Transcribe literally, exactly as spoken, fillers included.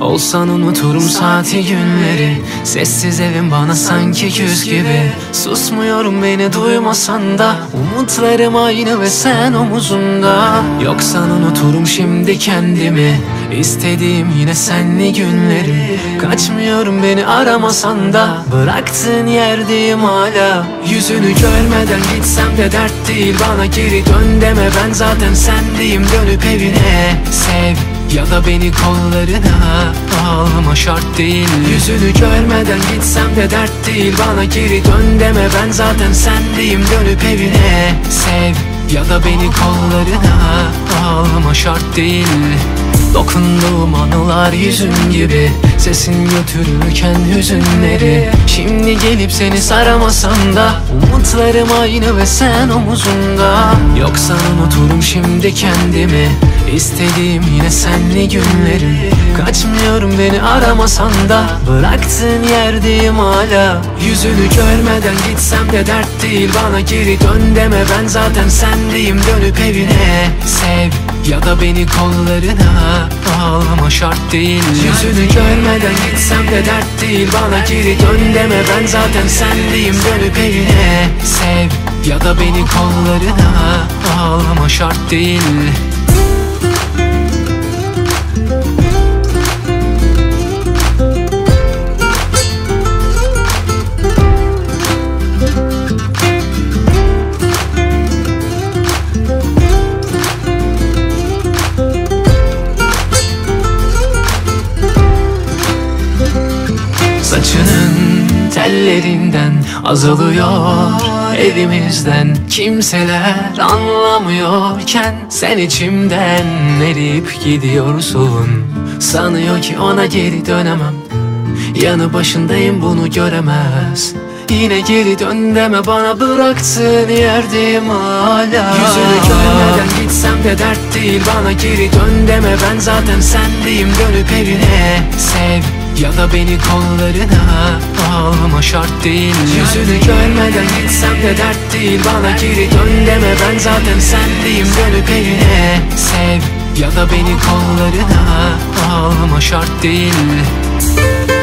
Olsan unuturum saati günleri. Sessiz evim bana sanki küs gibi. Susmuyorum beni duymasan da. Umutlarım aynı ve sen omuzumda. Yoksan unuturum şimdi kendimi. İstediğim yine senli günleri. Kaçmıyorum beni aramasan da. Bıraktığın yerdeyim hala. Yüzünü görmeden gitsem de dert değil. Bana geri dön deme, ben zaten sendeyim. Dönüp evine sev ya da beni kollarına alma, şart değil. Yüzünü görmeden gitsem de dert değil. Bana geri dön deme, ben zaten sendeyim. Dönüp evine sev ya da beni kollarına alma, şart değil. Dokunduğum anılar yüzün gibi. Sesin götürürken hüzünleri. Şimdi gelip seni saramasam da. Umutlarım aynı ve sen omuzumda. Yoksa unuturum şimdi kendimi. İstediğim yine senli günleri. Kaçmıyorum beni aramasan da. Bıraktığın yerdeyim hala. Yüzünü görmeden gitsem de dert değil. Bana geri dön deme, ben zaten sendeyim. Dönüp evine sev ya da beni kollarına alma, şart değil. Yüzünü görmeden gitsem de dert değil. Bana geri dön deme, ben zaten sendeyim. Dönüp evine sev ya da beni kollarına alma, şart değil. Saçının tellerinden azalıyor evimizden. Kimseler anlamıyorken sen içimden erip gidiyorsun. Sanıyor ki ona geri dönemem. Yanı başındayım, bunu göremez. Yine geri dön deme, bana bıraktığın yerdeyim hala. Yüzünü görmeden gitsem de dert değil. Bana geri dön deme, ben zaten sendeyim. Dönüp evine sev ya da beni kollarına alma, şart değil. Yüzünü görmeden gitsem de dert değil. Bana geri dön deme, ben zaten sendeyim. Dönüp evine sev ya da beni kollarına alma, şart değil.